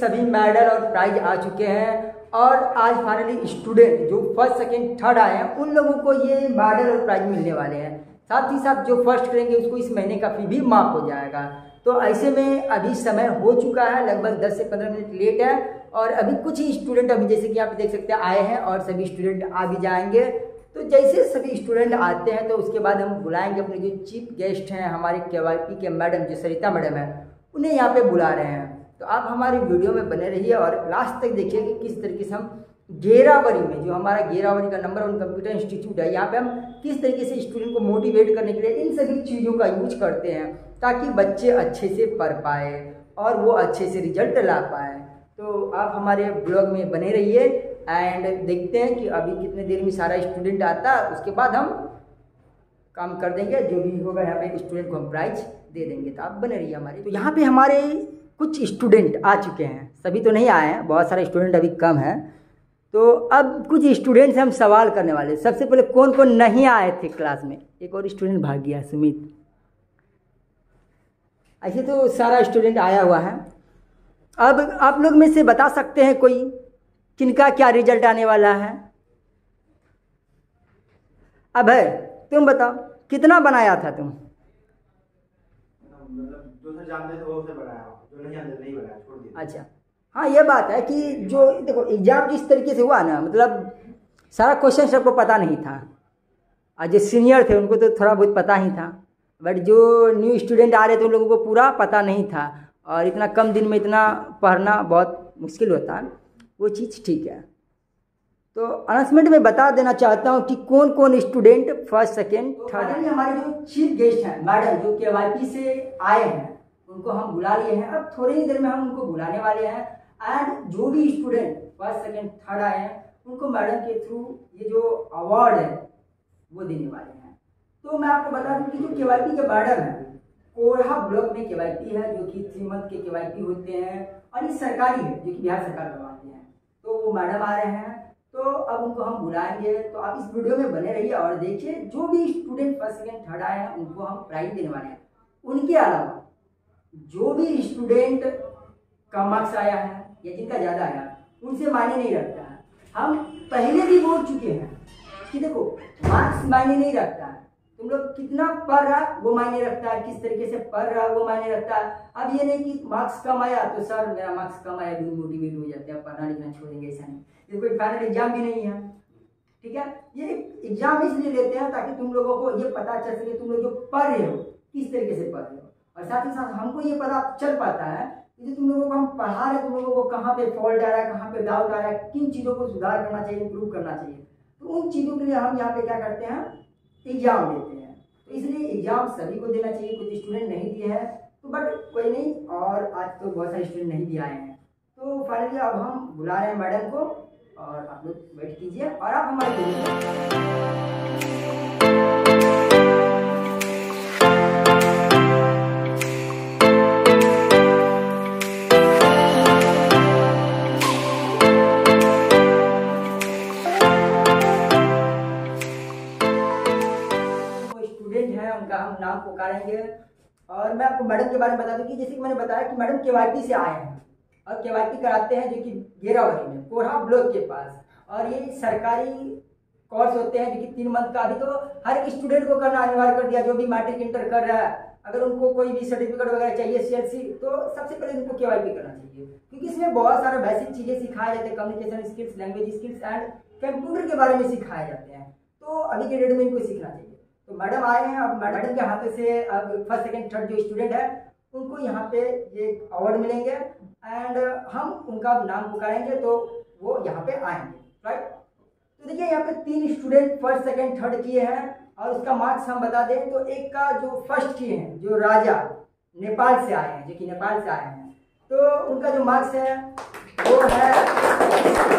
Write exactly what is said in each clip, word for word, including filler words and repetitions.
सभी मेडल और प्राइज आ चुके हैं और आज फाइनली स्टूडेंट जो फर्स्ट सेकेंड थर्ड आए हैं उन लोगों को ये मेडल और प्राइज मिलने वाले हैं। साथ ही साथ जो फर्स्ट करेंगे उसको इस महीने का फी भी माफ हो जाएगा। तो ऐसे में अभी समय हो चुका है, लगभग दस से पंद्रह मिनट लेट है और अभी कुछ ही स्टूडेंट अभी जैसे कि आप देख सकते हैं आए हैं और सभी स्टूडेंट आ भी जाएंगे। तो जैसे सभी स्टूडेंट आते हैं तो उसके बाद हम बुलाएंगे अपने जो चीफ गेस्ट हैं हमारे केवीपी के मैडम जो जसरीता मैडम है, उन्हें यहाँ पे बुला रहे हैं। तो आप हमारी वीडियो में बने रहिए और लास्ट तक देखिए कि किस तरीके से हम गेरावरी में जो हमारा गेरावरी का नंबर वन कंप्यूटर इंस्टीट्यूट है यहाँ पे हम किस तरीके से स्टूडेंट को मोटिवेट करने के लिए इन सभी चीज़ों का यूज करते हैं ताकि बच्चे अच्छे से पढ़ पाए और वो अच्छे से रिजल्ट ला पाए। तो आप हमारे ब्लॉग में बने रहिए एंड देखते हैं कि अभी कितने देर में सारा स्टूडेंट आता है, उसके बाद हम काम कर देंगे, जो भी होगा यहाँ पे स्टूडेंट को हम प्राइज दे देंगे। तो आप बने रहिए हमारे। तो यहाँ पे हमारे कुछ स्टूडेंट आ चुके हैं, सभी तो नहीं आए हैं, बहुत सारे स्टूडेंट अभी कम हैं। तो अब कुछ स्टूडेंट से हम सवाल करने वाले। सबसे पहले कौन कौन नहीं आए थे क्लास में? एक और स्टूडेंट भाग गया, सुमित। ऐसे तो सारा स्टूडेंट आया हुआ है। अब आप लोग में से बता सकते हैं कोई किनका क्या रिजल्ट आने वाला है? अभय, तुम बताओ कितना बनाया था तुम? अच्छा, हाँ ये बात है कि जो देखो एग्जाम जिस तरीके से हुआ ना, मतलब सारा क्वेश्चन सबको पता नहीं था और जो सीनियर थे उनको तो थोड़ा बहुत पता ही था, बट जो न्यू स्टूडेंट आ रहे थे उन लोगों को पूरा पता नहीं था और इतना कम दिन में इतना पढ़ना बहुत मुश्किल होता है, वो चीज़ ठीक है। तो अनाउंसमेंट में बता देना चाहता हूँ कि कौन कौन स्टूडेंट फर्स्ट सेकेंड थर्ड। हमारे जो चीफ गेस्ट हैं मैडम जो केवाईपी से आए हैं उनको हम बुला लिए हैं, अब थोड़ी ही देर में हम उनको बुलाने वाले हैं। एंड जो भी स्टूडेंट फर्स्ट सेकेंड थर्ड आए हैं उनको मैडम के थ्रू ये जो अवार्ड है वो देने वाले हैं। तो मैं आपको बता दूँ कि जो केवाईपी के मैडम है, कोरहा ब्लॉक में केवाईपी है जो कि थ्री मंथ के केवाईपी होते हैं और ये सरकारी है जो कि बिहार सरकार करवाती है। तो वो मैडम आ रहे हैं, तो अब उनको हम बुलाएंगे। तो आप इस वीडियो में बने रहिए और देखिए जो भी स्टूडेंट फर्स्ट सेकेंड थर्ड आए हैं उनको हम प्राइज देने वाले हैं। उनके अलावा जो भी स्टूडेंट कम मार्क्स आया है या जिनका ज़्यादा आया उनसे मायने नहीं रखता है। हम पहले भी बोल चुके हैं कि देखो मार्क्स मायने नहीं रखता है, तुम लोग कितना पढ़ रहा वो मायने रखता है, किस तरीके से पढ़ रहा वो मायने रखता है। अब ये नहीं कि मार्क्स कम आया तो सर मेरा मार्क्स कम आया भी मोटिवेट हो जाते हैं, पढ़ना लिखना छोड़ेंगे, ऐसा नहीं। ये कोई फाइनल एग्जाम भी नहीं है, ठीक है। ये एग्जाम इसलिए लेते हैं ताकि तुम लोगों को ये पता चल सके तुम लोग जो पढ़ रहे हो किस तरीके से पढ़ रहे हो, और साथ ही साथ हमको ये पता चल पाता है कि तुम लोगों को हम पढ़ा रहे तुम लोगों को कहाँ पे फॉल्ट आ रहा है, कहाँ पे डाउट आ रहा है, किन चीज़ों को सुधार करना चाहिए, इम्प्रूव करना चाहिए। तो उन चीज़ों के लिए हम यहाँ पे क्या करते हैं, एग्जाम देते हैं। तो इसलिए एग्जाम सभी को देना चाहिए। कुछ स्टूडेंट नहीं दिए हैं तो बट कोई नहीं, और आज तो बहुत सारे स्टूडेंट नहीं भी आए हैं। तो फाइनली अब हम बुला रहे हैं मैडम को और आप लोग वेट कीजिए और आप हमारे पुकारेंगे। और मैं आपको मैडम के बारे में बता दूं कि जैसे कि मैंने बताया कि मैडम केवाईपी से आए हैं और केवाईपी कराते हैं जो कि गेरावरी में कोरहा ब्लॉक के पास, और ये सरकारी कोर्स होते हैं जो कि तीन मंथ का। अभी तो हर स्टूडेंट को करना अनिवार्य कर दिया, जो भी मैट्रिक इंटर कर रहा है अगर उनको कोई भी सर्टिफिकेट वगैरह चाहिए सी एल सी तो सबसे पहले उनको केवाईपी करना चाहिए, क्योंकि इसमें बहुत सारे बेसिक चीज़ें सिखाए जाते हैं, communication skills, language skills and computer के बारे में सिखाए जाते हैं। तो अभी के डेट में इनको सीखना चाहिए। तो मैडम आए हैं, अब मैडम के हाथ से अब फर्स्ट सेकंड थर्ड जो स्टूडेंट है उनको यहाँ पे ये अवार्ड मिलेंगे एंड हम उनका नाम पुकारेंगे तो वो यहाँ पे आएंगे, राइट। तो देखिए यहाँ पे तीन स्टूडेंट फर्स्ट सेकंड थर्ड किए हैं और उसका मार्क्स हम बता दें तो एक का जो फर्स्ट किए हैं जो राजा नेपाल से आए हैं जो कि नेपाल से आए हैं तो उनका जो मार्क्स है वो है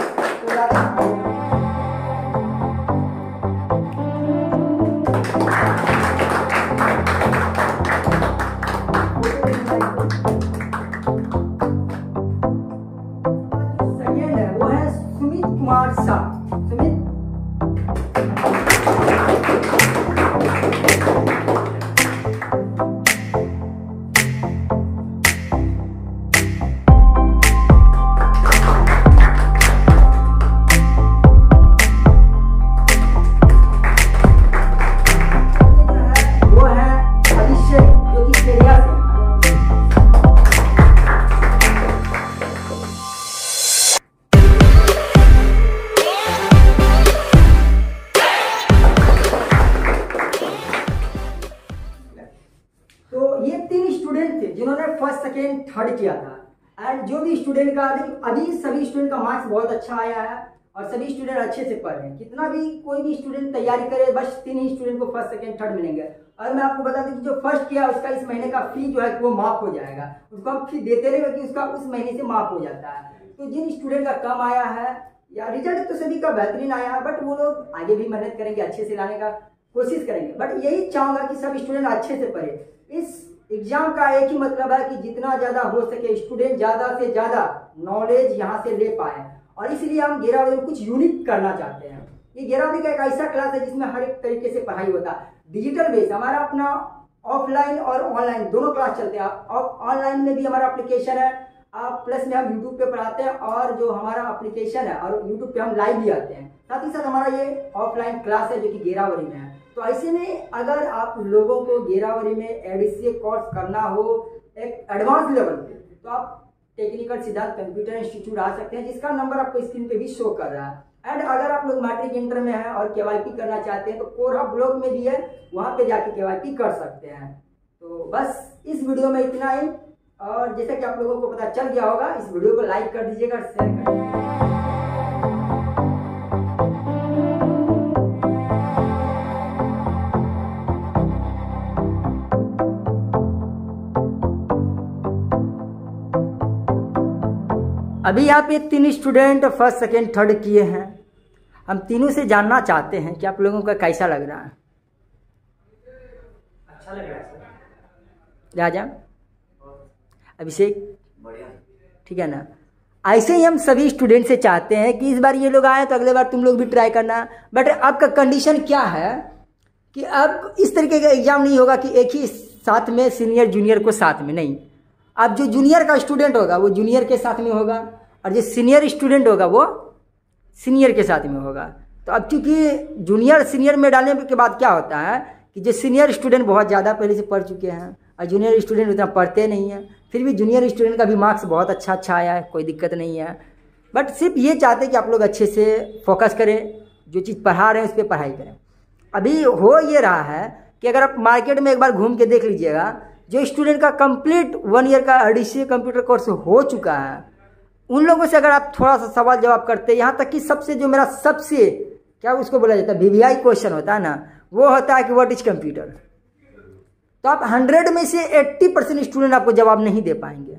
थर्ड किया था। एंड जो भी स्टूडेंट का अभी सभी स्टूडेंट का मार्क्स बहुत अच्छा आया है और सभी स्टूडेंट अच्छे से पढ़ रहे हैं। कितना भी कोई भी स्टूडेंट तैयारी करे, बस तीन ही स्टूडेंट को फर्स्ट सेकेंड थर्ड मिलेंगे। और मैं आपको बता दूं कि जो फर्स्ट किया उसका इस महीने का फी जो है वो माफ हो जाएगा, उसको हम फी देते रहेंगे कि उसका उस महीने से माफ हो जाता है। तो जिन स्टूडेंट का कम आया है या रिजल्ट तो सभी का बेहतरीन आया है, बट वो लोग आगे भी मेहनत करेंगे, अच्छे से लाने का कोशिश करेंगे। बट यही चाहूँगा कि सब स्टूडेंट अच्छे से पढ़े। इस एग्जाम का एक ही मतलब है कि जितना ज़्यादा हो सके स्टूडेंट ज़्यादा से ज़्यादा नॉलेज यहाँ से ले पाए, और इसलिए हम गेरावाड़ी में कुछ यूनिक करना चाहते हैं। ये गेरावाड़ी का एक ऐसा क्लास है जिसमें हर एक तरीके से पढ़ाई होता है, डिजिटल बेस। हमारा अपना ऑफलाइन और ऑनलाइन दोनों क्लास चलते हैं। और ऑनलाइन में भी हमारा एप्लीकेशन है, आप प्लस में हम यूट्यूब पे पढ़ाते हैं, और जो हमारा एप्लीकेशन है और यूट्यूब पे हम लाइव भी आते हैं। साथ ही साथ हमारा ये ऑफलाइन क्लास है जो कि गेरावाड़ी में है। तो ऐसे में अगर आप लोगों को गेरावाड़ी में एडीसीए कोर्स करना हो एक एडवांस लेवल पे, तो आप टेक्निकल सिद्धार्थ कंप्यूटर इंस्टीट्यूट आ सकते हैं, जिसका नंबर आपको स्क्रीन पे भी शो कर रहा है। एंड अगर आप लोग मैट्रिक इंटर में हैं और केवाईपी करना चाहते हैं तो कोरहा ब्लॉग में भी है, वहाँ पे जाके केवाईपी कर सकते हैं। तो बस इस वीडियो में इतना ही, और जैसा कि आप लोगों को पता चल गया होगा, इस वीडियो को लाइक कर दीजिएगा और शेयर कर दीजिएगा। अभी यहाँ पे तीन स्टूडेंट फर्स्ट सेकेंड थर्ड किए हैं। हम तीनों से जानना चाहते हैं कि आप लोगों का कैसा लग रहा है। अच्छा लग रहा है सर। राजा, अभिषेक, बढ़िया, ठीक है ना। ऐसे ही हम सभी स्टूडेंट से चाहते हैं कि इस बार ये लोग आए तो अगले बार तुम लोग भी ट्राई करना। बट आपका कंडीशन क्या है कि अब इस तरीके का एग्जाम नहीं होगा कि एक ही साथ में सीनियर जूनियर को साथ में, नहीं। अब जो जूनियर का स्टूडेंट होगा वो जूनियर के साथ में होगा, और जो सीनियर स्टूडेंट होगा वो सीनियर के साथ में होगा। तो अब क्योंकि जूनियर सीनियर में डालने के बाद क्या होता है कि जो सीनियर स्टूडेंट बहुत ज़्यादा पहले से पढ़ चुके हैं और जूनियर स्टूडेंट उतना पढ़ते नहीं हैं, फिर भी जूनियर स्टूडेंट का भी मार्क्स बहुत अच्छा अच्छा आया है, कोई दिक्कत नहीं है। बट सिर्फ ये चाहते कि आप लोग अच्छे से फोकस करें, जो चीज़ पढ़ा रहे हैं उस पर पढ़ाई करें। अभी हो ये रहा है कि अगर आप मार्केट में एक बार घूम के देख लीजिएगा, जो स्टूडेंट का कंप्लीट वन ईयर का एडीसीए कंप्यूटर कोर्स हो चुका है, उन लोगों से अगर आप थोड़ा सा सवाल जवाब करते, यहाँ तक कि सबसे जो मेरा सबसे क्या उसको बोला जाता है वीवीआई क्वेश्चन होता है ना, वो होता है कि व्हाट इज कंप्यूटर। तो आप हंड्रेड में से एट्टी परसेंट स्टूडेंट आपको जवाब नहीं दे पाएंगे,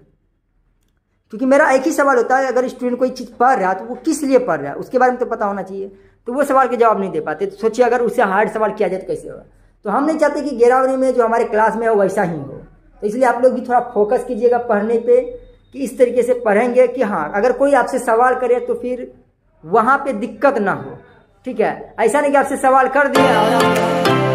क्योंकि मेरा एक ही सवाल होता है अगर स्टूडेंट कोई चीज़ पढ़ रहा है तो वो किस लिए पढ़ रहा है उसके बारे में तो पता होना चाहिए। तो वो सवाल के जवाब नहीं दे पाते। तो सोचिए अगर उससे हार्ड सवाल किया जाए तो कैसे होगा। तो हम नहीं चाहते कि गेरावाड़ी में जो हमारे क्लास में है वैसा ही हो। तो इसलिए आप लोग भी थोड़ा फोकस कीजिएगा पढ़ने पे, कि इस तरीके से पढ़ेंगे कि हाँ अगर कोई आपसे सवाल करे तो फिर वहाँ पे दिक्कत ना हो, ठीक है। ऐसा नहीं कि आपसे सवाल कर दिया और